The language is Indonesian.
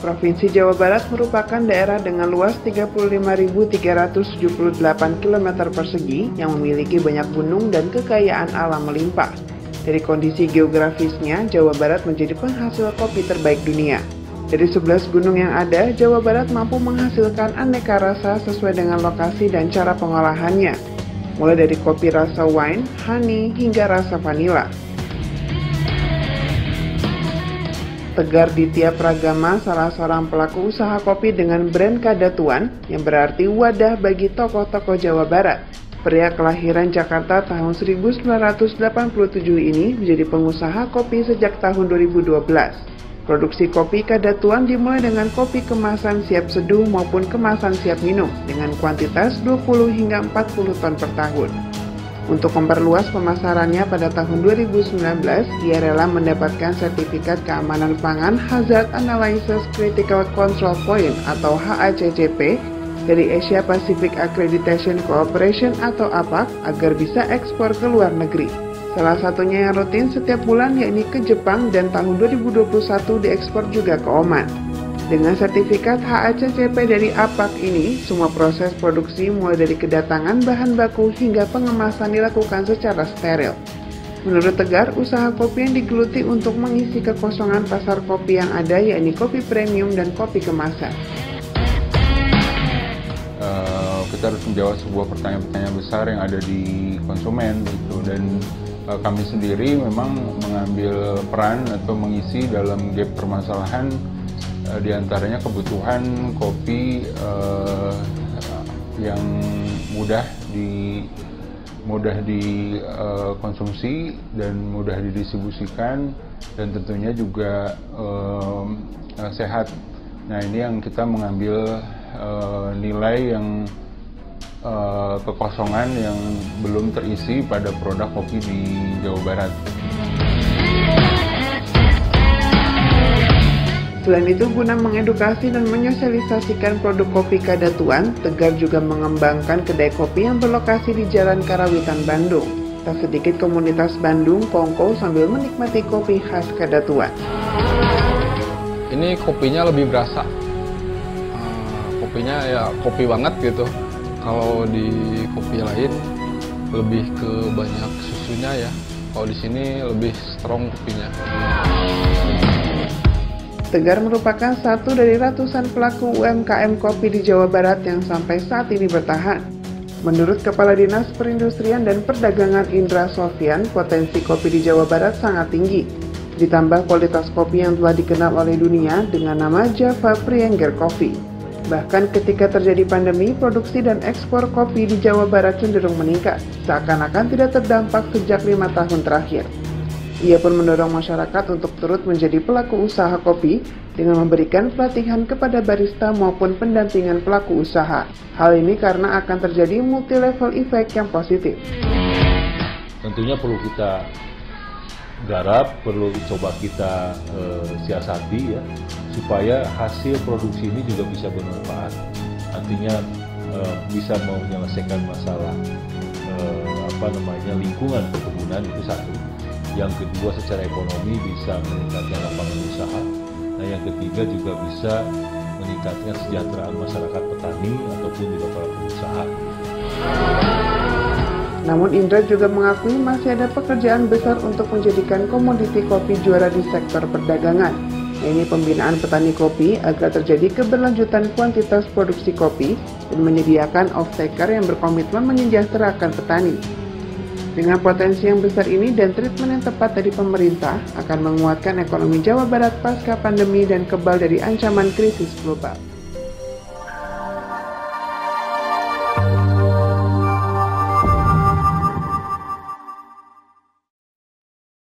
Provinsi Jawa Barat merupakan daerah dengan luas 35.378 km persegi yang memiliki banyak gunung dan kekayaan alam melimpah. Dari kondisi geografisnya, Jawa Barat menjadi penghasil kopi terbaik dunia. Dari 11 gunung yang ada, Jawa Barat mampu menghasilkan aneka rasa sesuai dengan lokasi dan cara pengolahannya, mulai dari kopi rasa wine, honey, hingga rasa vanila. Tegar Ditya Pragama, salah seorang pelaku usaha kopi dengan brand Kadatuan, yang berarti wadah bagi tokoh-tokoh Jawa Barat. Pria kelahiran Jakarta tahun 1987 ini menjadi pengusaha kopi sejak tahun 2012. Produksi kopi Kadatuan dimulai dengan kopi kemasan siap seduh maupun kemasan siap minum dengan kuantitas 20 hingga 40 ton per tahun. Untuk memperluas pemasarannya pada tahun 2019, ia rela mendapatkan sertifikat keamanan pangan Hazard Analysis Critical Control Point atau HACCP dari Asia Pacific Accreditation Corporation atau APAC agar bisa ekspor ke luar negeri. Salah satunya yang rutin setiap bulan yakni ke Jepang dan tahun 2021 diekspor juga ke Oman. Dengan sertifikat HACCP dari APAC ini, semua proses produksi mulai dari kedatangan bahan baku hingga pengemasan dilakukan secara steril. Menurut Tegar, usaha kopi yang digeluti untuk mengisi kekosongan pasar kopi yang ada yakni kopi premium dan kopi kemasan. Kita harus menjawab sebuah pertanyaan-pertanyaan besar yang ada di konsumen gitu, dan kami sendiri memang mengambil peran atau mengisi dalam gap permasalahan diantaranya kebutuhan kopi yang mudah dikonsumsi dan mudah didistribusikan dan tentunya juga sehat. Nah, ini yang kita mengambil nilai yang kekosongan yang belum terisi pada produk kopi di Jawa Barat. Selain itu, guna mengedukasi dan menyosialisasikan produk kopi Kadatuan, Tegar juga mengembangkan kedai kopi yang berlokasi di Jalan Karawitan, Bandung. Tak sedikit komunitas Bandung kongko sambil menikmati kopi khas Kadatuan. Ini kopinya lebih berasa. Kopinya ya kopi banget gitu. Kalau di kopi lain lebih ke banyak susunya ya. Kalau di sini lebih strong kopinya. Tegar merupakan satu dari ratusan pelaku UMKM kopi di Jawa Barat yang sampai saat ini bertahan. Menurut Kepala Dinas Perindustrian dan Perdagangan Indra Sofian, potensi kopi di Jawa Barat sangat tinggi. Ditambah kualitas kopi yang telah dikenal oleh dunia dengan nama Java Prianger Coffee. Bahkan ketika terjadi pandemi, produksi dan ekspor kopi di Jawa Barat cenderung meningkat, seakan-akan tidak terdampak sejak 5 tahun terakhir. Ia pun mendorong masyarakat untuk turut menjadi pelaku usaha kopi dengan memberikan pelatihan kepada barista maupun pendampingan pelaku usaha. Hal ini karena akan terjadi multi-level effect yang positif. Tentunya perlu kita garap, perlu coba kita siasati ya, supaya hasil produksi ini juga bisa bermanfaat. Artinya bisa menyelesaikan masalah lingkungan perkebunan, itu satu. Yang kedua, secara ekonomi bisa meningkatkan lapangan usaha. Nah, yang ketiga juga bisa meningkatkan kesejahteraan masyarakat petani ataupun juga para pengusaha. Namun Indra juga mengakui masih ada pekerjaan besar untuk menjadikan komoditi kopi juara di sektor perdagangan, yaitu pembinaan petani kopi agar terjadi keberlanjutan kuantitas produksi kopi dan menyediakan off-taker yang berkomitmen menyejahterakan petani. Dengan potensi yang besar ini dan treatment yang tepat dari pemerintah akan menguatkan ekonomi Jawa Barat pasca pandemi dan kebal dari ancaman krisis global.